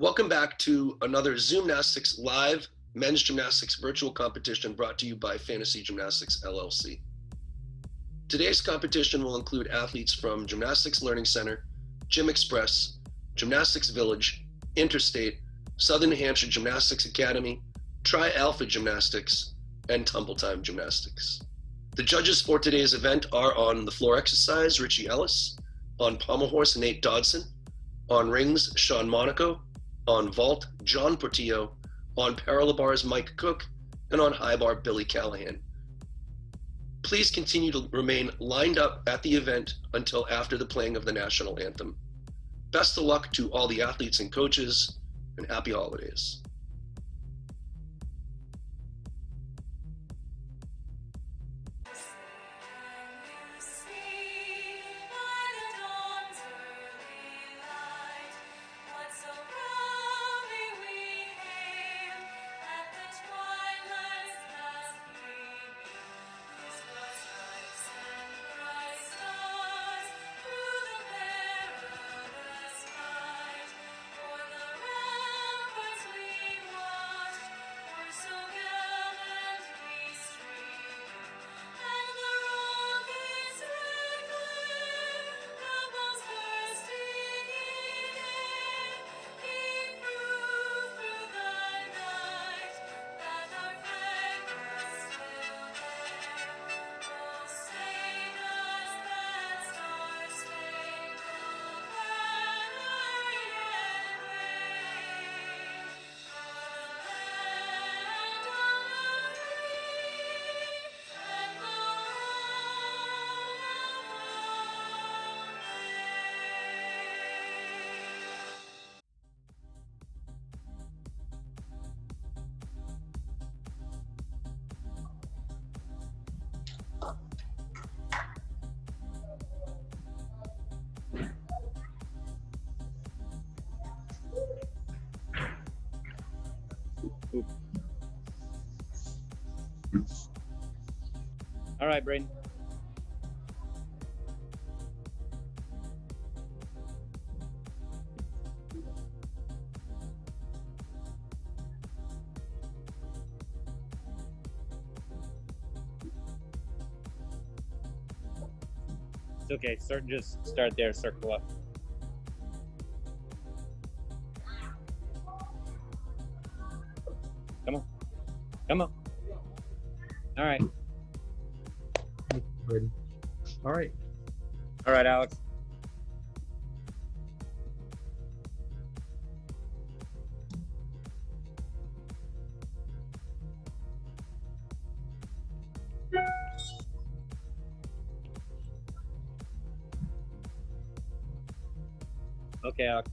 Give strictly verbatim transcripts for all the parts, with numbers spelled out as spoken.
Welcome back to another Zoomnastics live men's gymnastics virtual competition brought to you by Fantasy Gymnastics, L L C. Today's competition will include athletes from Gymnastics Learning Center, Gym Express, Gymnastics Village, Interstate, Southern New Hampshire Gymnastics Academy, Tri-Alpha Gymnastics, and Tumble Time Gymnastics. The judges for today's event are on the floor exercise, Rich Ellis, on pommel horse, Nate Dotson, on rings, Sean Monaco, on vault, John Portillo, on parallel bars, Mike Cook, and on high bar, Billy Callahan. Please continue to remain lined up at the event until after the playing of the national anthem. Best of luck to all the athletes and coaches, and happy holidays. All right, Braden. It's okay, start, just start there, circle up. Come on, come on. All right. All right. All right, Alex. Okay, Alex.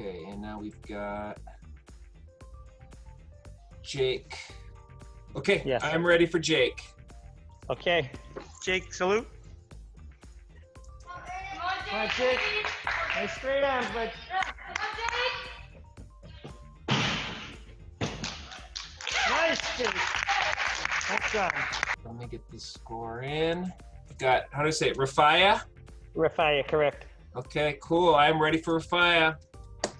Okay, and now we've got Jake. Okay, yes. I'm ready for Jake. Okay. Jake, salute. Come on, Jake. Nice straight arms, bud. Nice, Jake. That's done. Let me get the score in. We've got, how do I say it, Rafaya? Rafaya, correct. Okay, cool. I'm ready for Rafaya.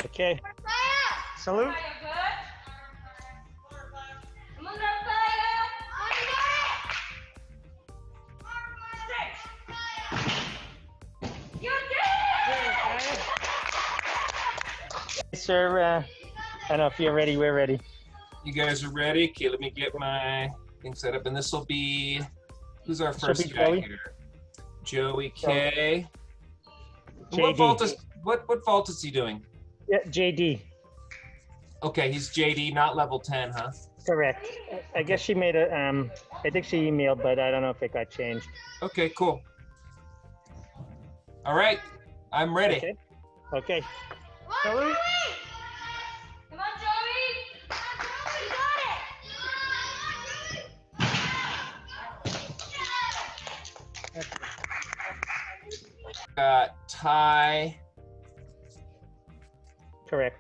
Okay. Rafaya! Salute. Sir, uh, I don't know if you're ready. We're ready. You guys are ready? Okay, let me get my thing set up. And this will be, who's our first guy Joey? Here? Joey K. What vault is, what, what vault is he doing? Yeah, J D. Okay, he's J D, not level ten, huh? Correct. I guess she made a, um, I think she emailed, but I don't know if it got changed. Okay, cool. All right, I'm ready. Okay. Okay. Come on, Joey! Come on, Joey! Come on, Joey! You got it! Come on, Joey! Got Ty. Correct.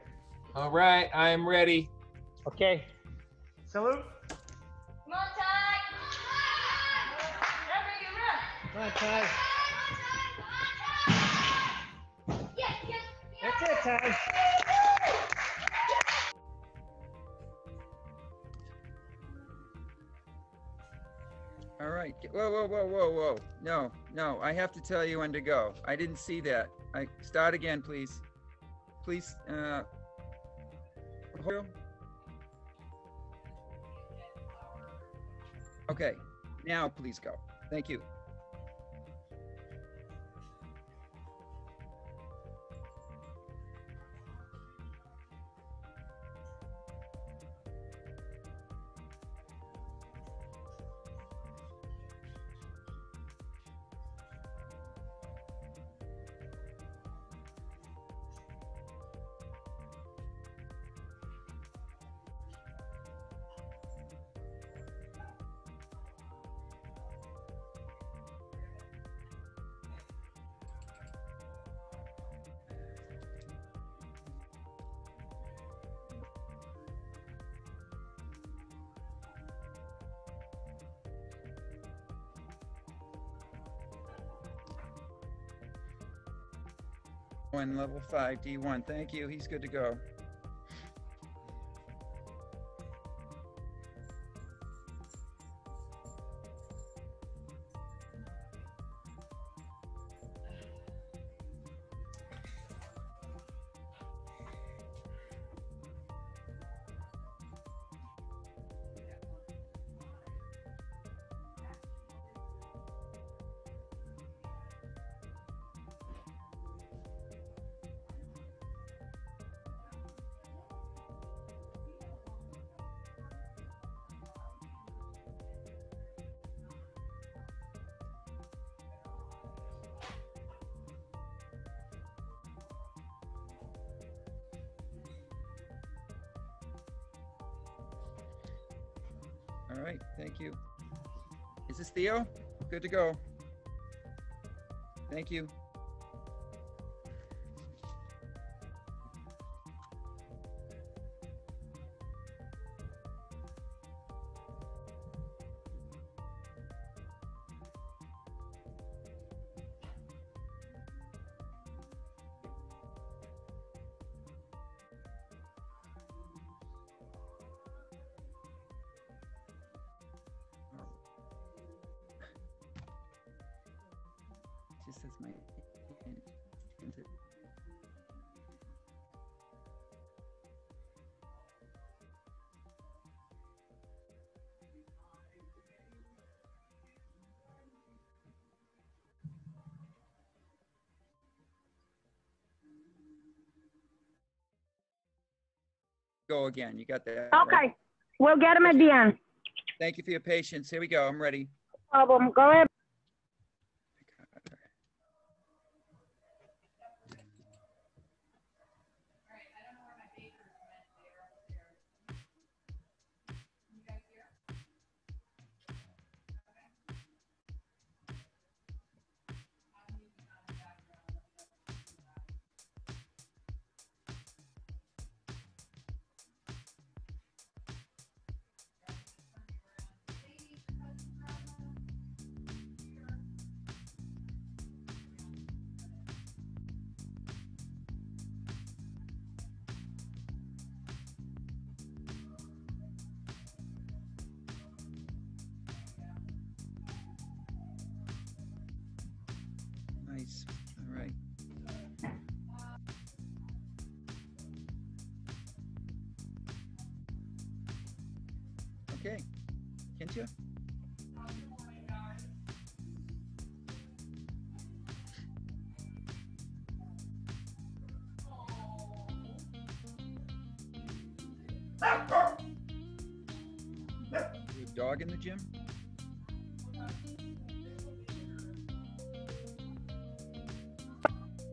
All right, I am ready. Okay. Salute. Come on, Ty! Come on, Ty! Come on, Ty! Come on, Ty! Come on, Ty! Come on, Ty. Time. All right. Whoa, whoa, whoa, whoa, whoa. No, no. I have to tell you when to go. I didn't see that. I start again, please. Please. Uh, okay. Now, please go. Thank you. One level five D one. Thank you. He's good to go. All right, thank you. Is this Theo? Good to go. Thank you. Just as my go again. You got that. Okay, right? We'll get him at the end. Thank you for your patience. Here we go. I'm ready. No problem. Go ahead. Nice. All right. Okay. Can't you? Dog in the gym?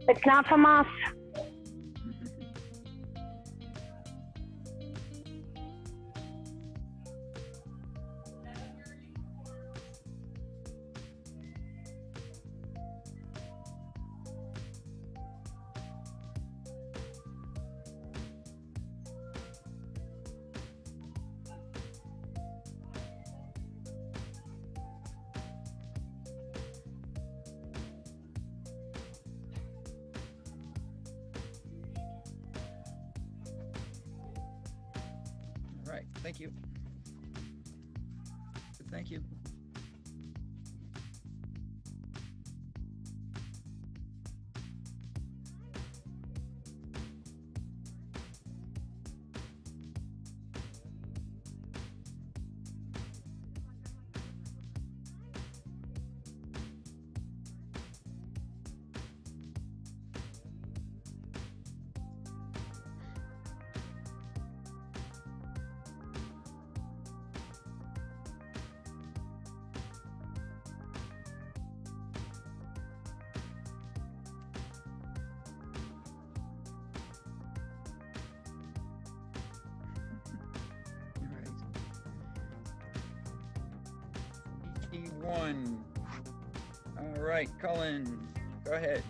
It's not from us. Thank you. Thank you. One. All right, Colin, go ahead.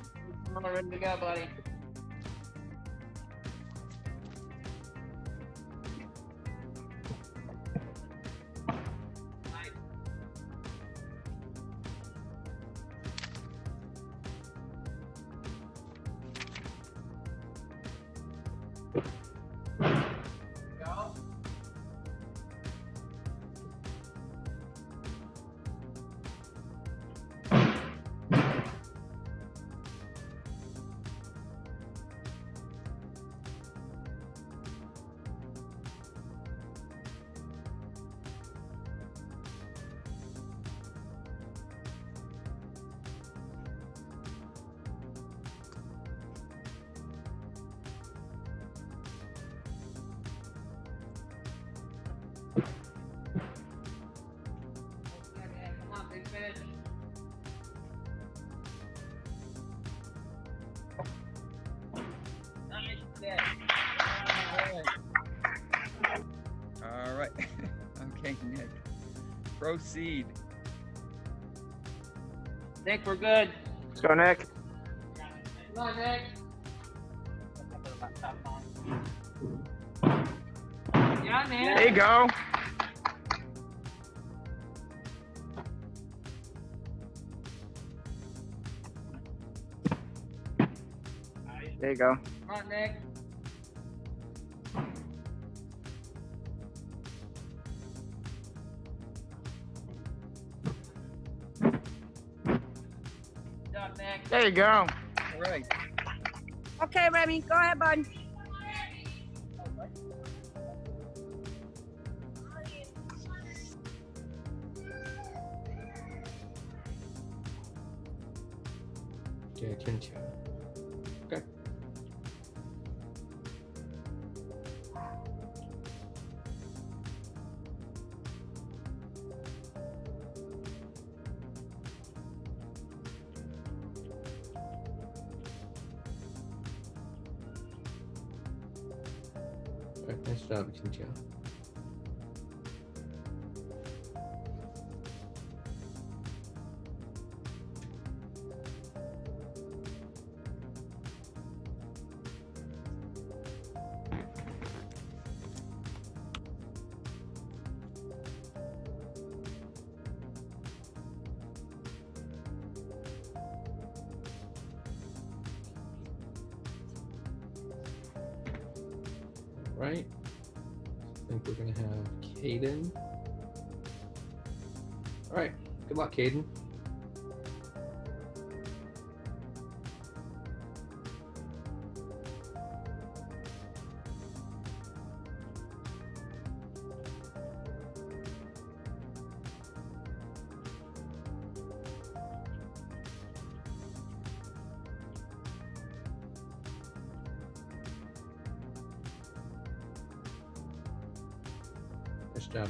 I'm ready to go, buddy. Proceed. Nick, we're good. Let's go, Nick. Come on, Nick. Yeah, man. There you go. There you go. Come on, Nick. There you go. All right. Okay, Remy, go ahead, bud. Okay, can't you? Okay. Nice job, Cynthia. Right. I think we're gonna have Caden. All right. Good luck, Caden. Nice job.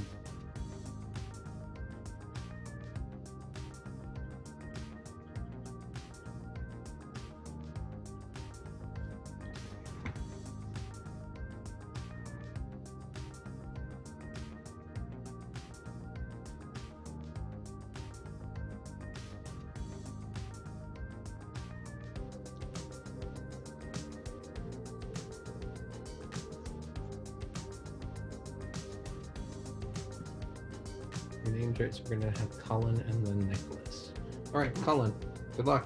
We're gonna have Colin and the necklace. All right, Colin, good luck.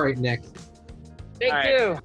Right, Nick. Thank All you. Right.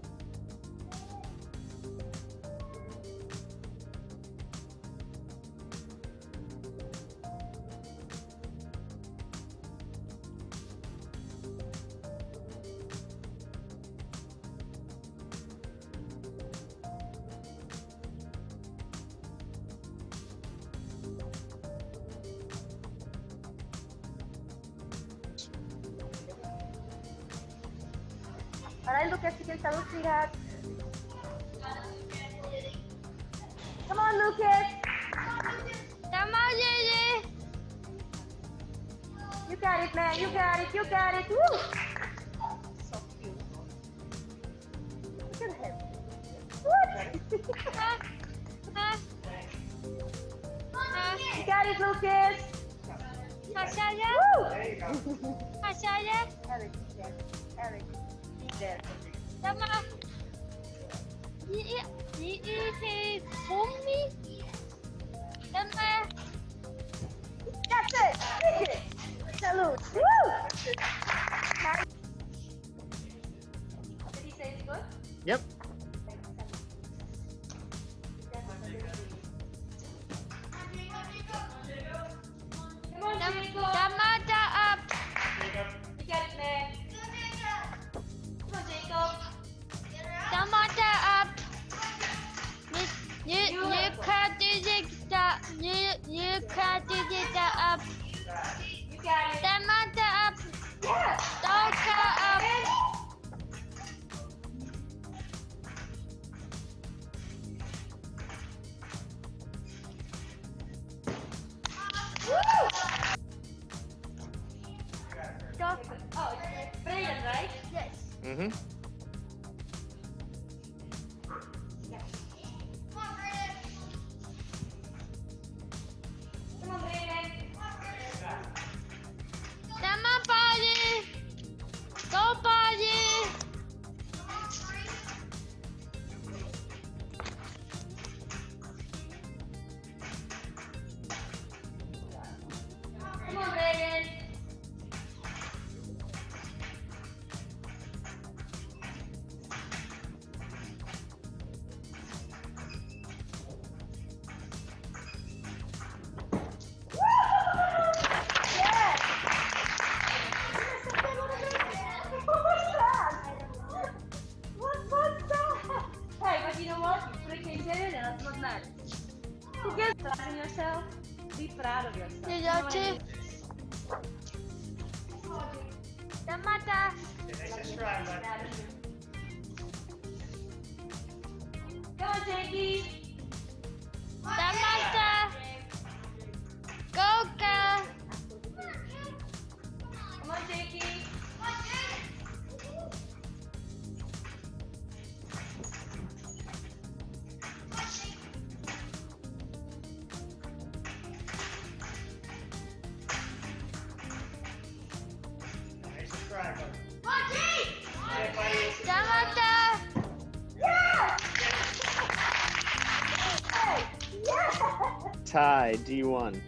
Ty, D one.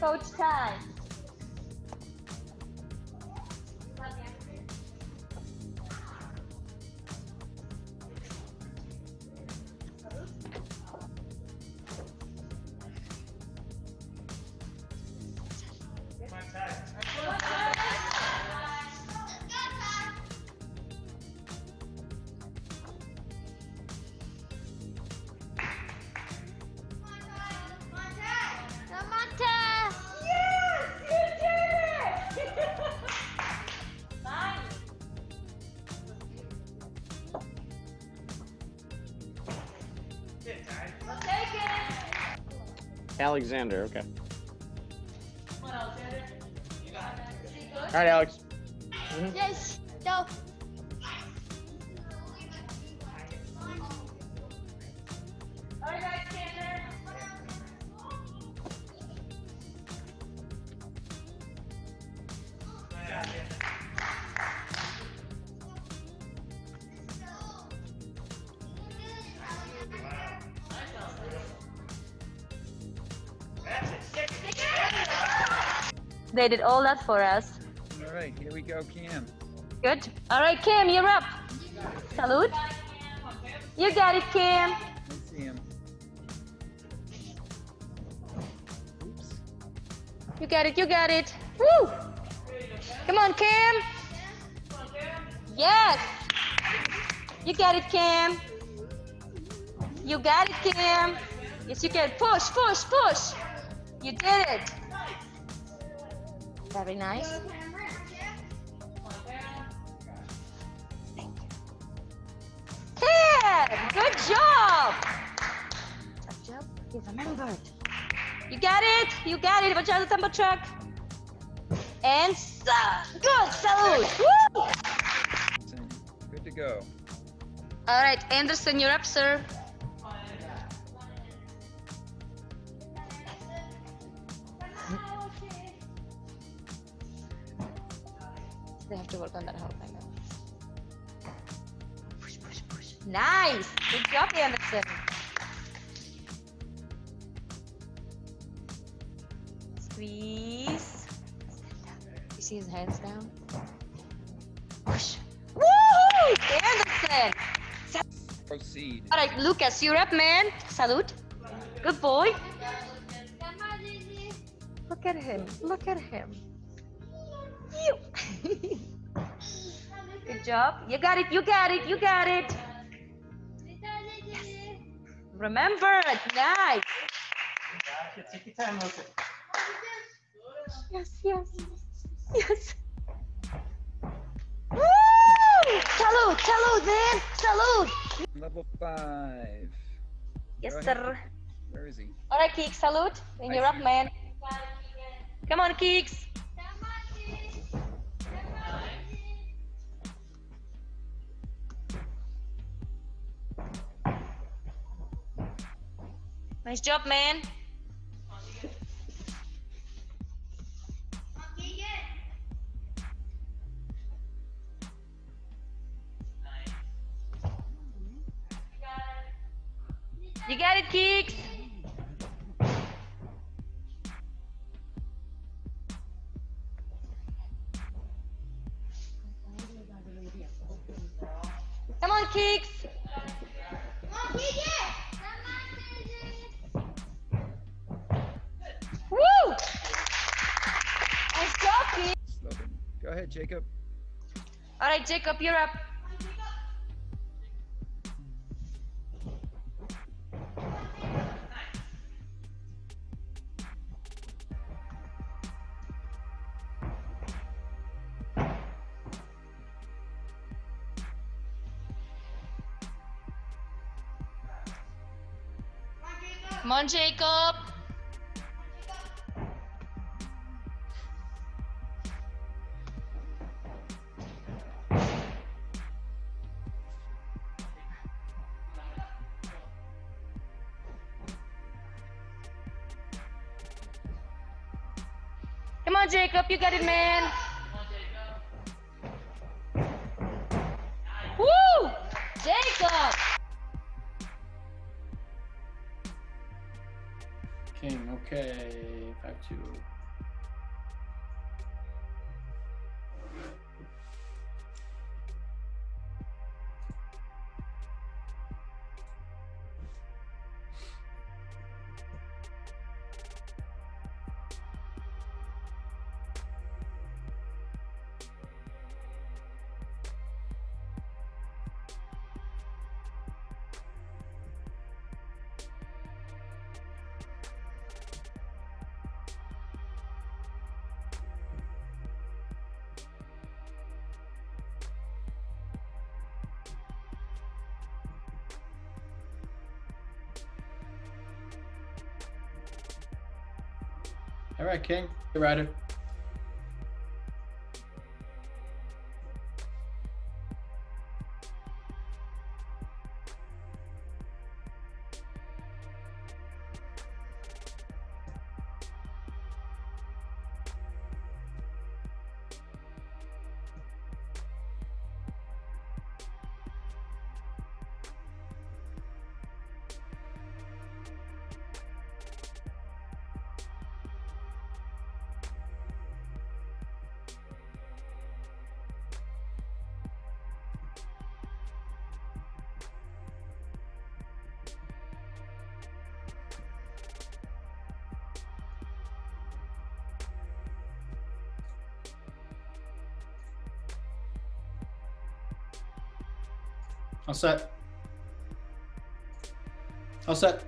Coach Ty. Alexander, okay. Come on, Alexander. You got it. Is he good? All right, Alex. Mm-hmm. Yes, no. They did all that for us. All right, here we go, Cam. Good. All right, Cam, you're up. Salute. You got it, Cam. Let's see him. Oops. You got it, you got it. Woo! Come on, Cam. Yes. You got it, Cam. You got it, Cam. Yes, you can. Push, push, push. You did it. Very nice. Yeah, good job. Good job. You remembered. You got it. You got it. Watch out the tumble truck. And uh, good salute. Woo! Good to go. All right, Anderson, you're up, sir. They have to work on that help, I know. Push, push, push. Nice! Good job, Anderson. Squeeze. You see his hands down? Push. Woohoo! Anderson! Proceed. All right, Lucas, you're up, man. Salute. Good boy. Look at him. Look at him. You. Good job. You got it. You got it. You got it. Yes. Remember it. Nice. Take your time, Lucas. Yes, yes. Yes. Woo! Salute. Salute, man. Salute. Level five. Yes, sir. Where is he? All right, Keeks. Salute. And you're up, man. Come on, Keeks. Nice job, man. You got it, Keeks. Come on, Keeks. Go ahead, Jacob. All right, Jacob, you're up. Come on, Jacob. Jacob, you got it, man. Woo! Jacob! King, okay. Back to. All right, King. Hey, Ryder. All set. All set.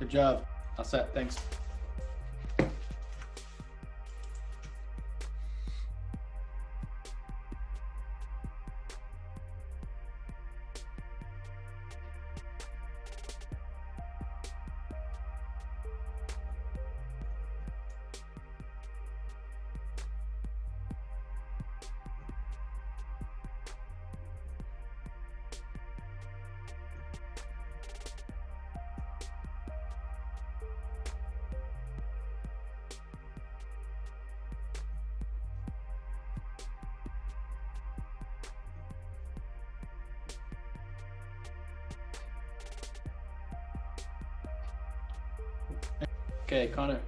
Good job. All set. Thanks. Okay, Connor.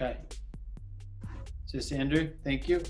Okay. Just Andrew, thank you.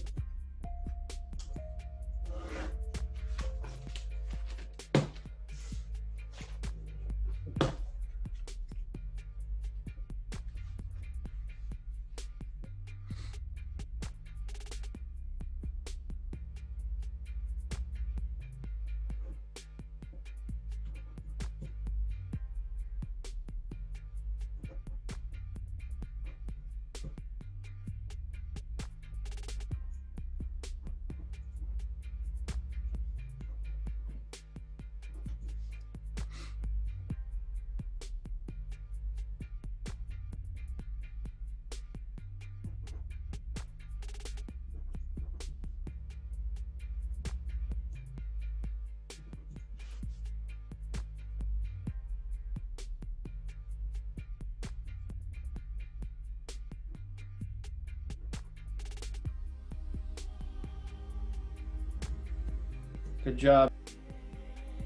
Good job.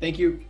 Thank you.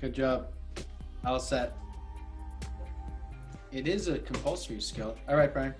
Good job. All set. It is a compulsory skill. All right, Brian.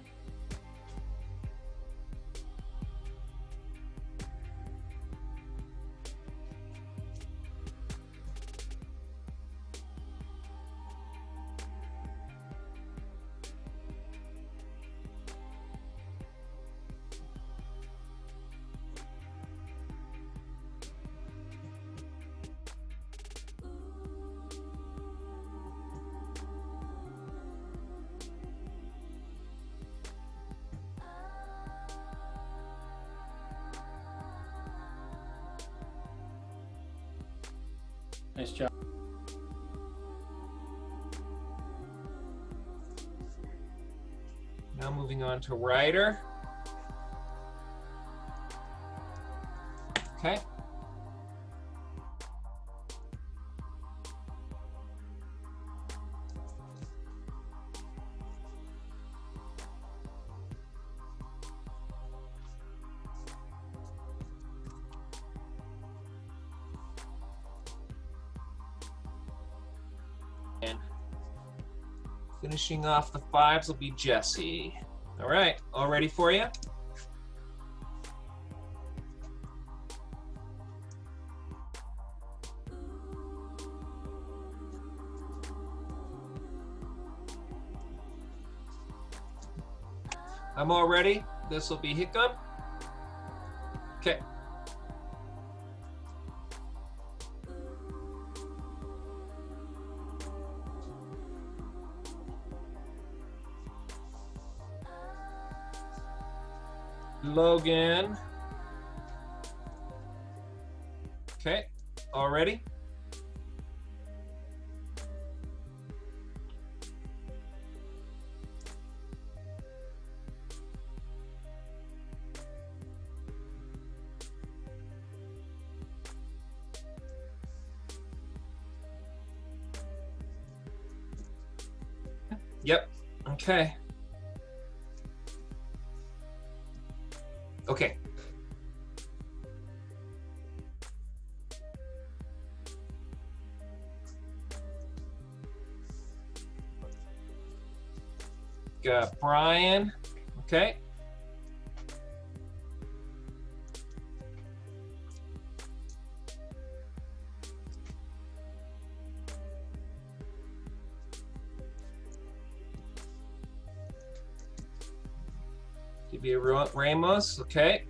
Nice job. Now moving on to rider. Okay. Finishing off the fives will be Jesse. All right, all ready for you? I'm all ready. This will be Hickam. Okay. Logan. Okay, all ready? Yep, okay. Okay. Got Brian. Okay. Ramos, okay.